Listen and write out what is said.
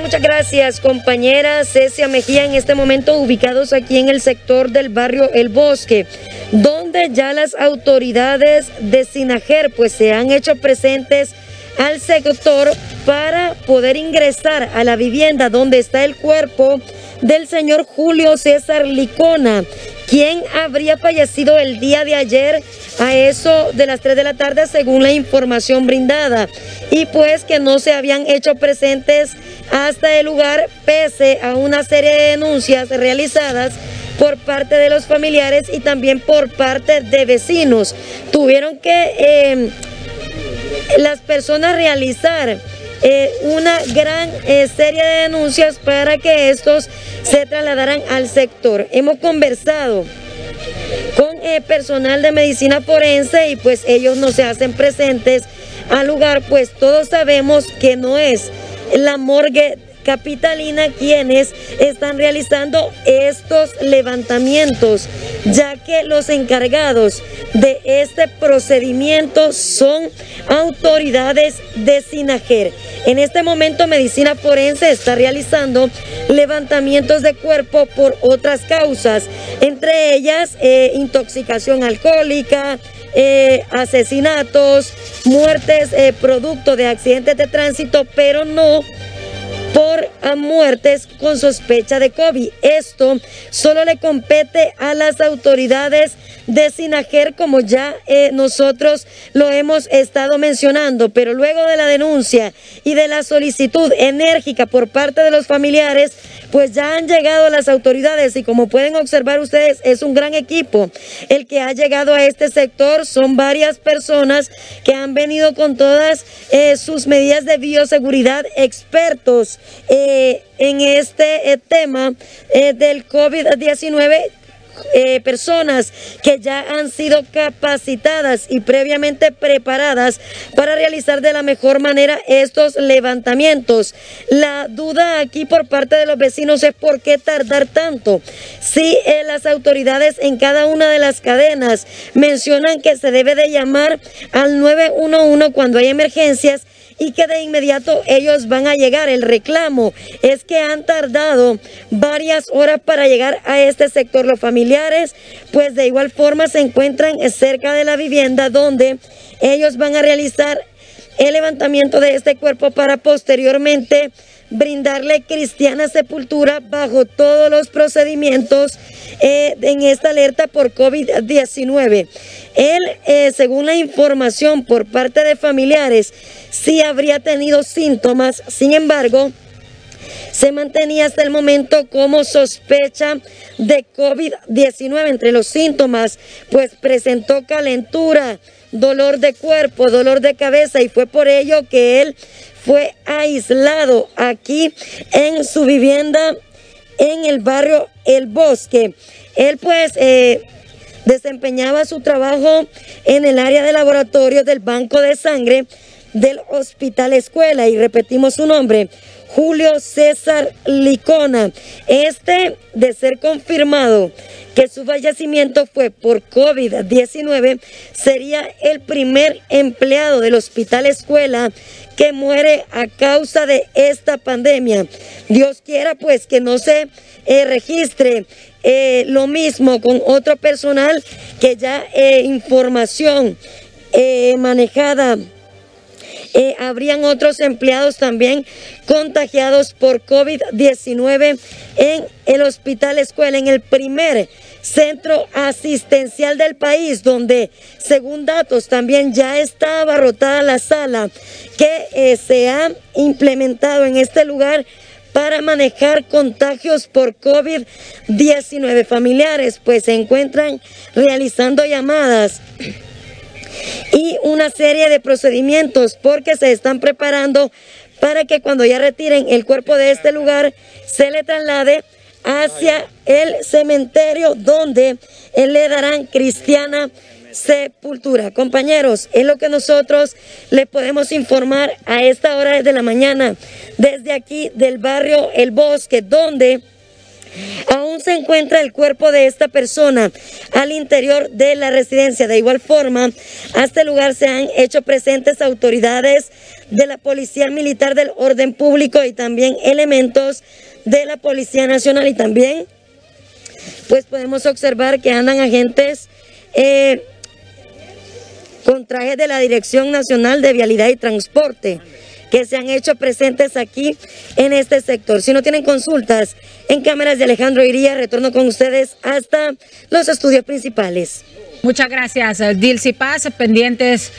Muchas gracias, compañera Cecia Mejía. En este momento ubicados aquí en el sector del barrio El Bosque, donde ya las autoridades de Sinager pues se han hecho presentes al sector para poder ingresar a la vivienda donde está el cuerpo del señor Julio César Licona, quien habría fallecido el día de ayer a eso de las 3 de la tarde según la información brindada, y pues que no se habían hecho presentes hasta el lugar pese a una serie de denuncias realizadas por parte de los familiares y también por parte de vecinos. Tuvieron que las personas realizar una gran serie de denuncias para que estos se trasladaran al sector. Hemos conversado con personal de medicina forense y pues ellos no se hacen presentes al lugar, pues todos sabemos que no es la morgue capitalina quienes están realizando estos levantamientos, ya que los encargados de este procedimiento son autoridades de Sinager. En este momento Medicina Forense está realizando levantamientos de cuerpo por otras causas, entre ellas intoxicación alcohólica, asesinatos, muertes producto de accidentes de tránsito, pero no por muertes con sospecha de COVID. Esto solo le compete a las autoridades de Sinager, como ya nosotros lo hemos estado mencionando, pero luego de la denuncia y de la solicitud enérgica por parte de los familiares, pues ya han llegado las autoridades y como pueden observar ustedes, es un gran equipo el que ha llegado a este sector. Son varias personas que han venido con todas sus medidas de bioseguridad, expertos en este tema del COVID-19, personas que ya han sido capacitadas y previamente preparadas para realizar de la mejor manera estos levantamientos. La duda aquí por parte de los vecinos es por qué tardar tanto. Si las autoridades en cada una de las cadenas mencionan que se debe de llamar al 911 cuando hay emergencias y que de inmediato ellos van a llegar. El reclamo es que han tardado varias horas para llegar a este sector. Los familiares pues de igual forma se encuentran cerca de la vivienda donde ellos van a realizar el levantamiento de este cuerpo para posteriormente brindarle cristiana sepultura bajo todos los procedimientos en esta alerta por COVID-19. Según la información por parte de familiares, sí habría tenido síntomas, sin embargo, se mantenía hasta el momento como sospecha de COVID-19. Entre los síntomas, pues presentó calentura, dolor de cuerpo, dolor de cabeza, y fue por ello que él fue aislado aquí en su vivienda en el barrio El Bosque. Él pues desempeñaba su trabajo en el área de laboratorio del banco de sangre del Hospital Escuela, y repetimos su nombre, Julio César Licona. Este, de ser confirmado que su fallecimiento fue por COVID-19, sería el primer empleado del Hospital Escuela que muere a causa de esta pandemia. Dios quiera pues que no se registre lo mismo con otro personal, que ya información manejada, habrían otros empleados también contagiados por COVID-19 en el Hospital Escuela, en el primer centro asistencial del país, donde según datos también ya está abarrotada la sala que se ha implementado en este lugar para manejar contagios por COVID-19. Familiares pues se encuentran realizando llamadas y una serie de procedimientos porque se están preparando para que cuando ya retiren el cuerpo de este lugar se le traslade hacia el cementerio donde le darán cristiana sepultura. Compañeros, es lo que nosotros les podemos informar a esta hora de la mañana desde aquí del barrio El Bosque, donde aún se encuentra el cuerpo de esta persona al interior de la residencia. De igual forma, a este lugar se han hecho presentes autoridades de la Policía Militar del Orden Público y también elementos de la Policía Nacional, y también pues podemos observar que andan agentes con trajes de la Dirección Nacional de Vialidad y Transporte, que se han hecho presentes aquí en este sector. Si no tienen consultas, en cámaras de Alejandro Iría, retorno con ustedes hasta los estudios principales. Muchas gracias, Dilsi Paz, pendientes.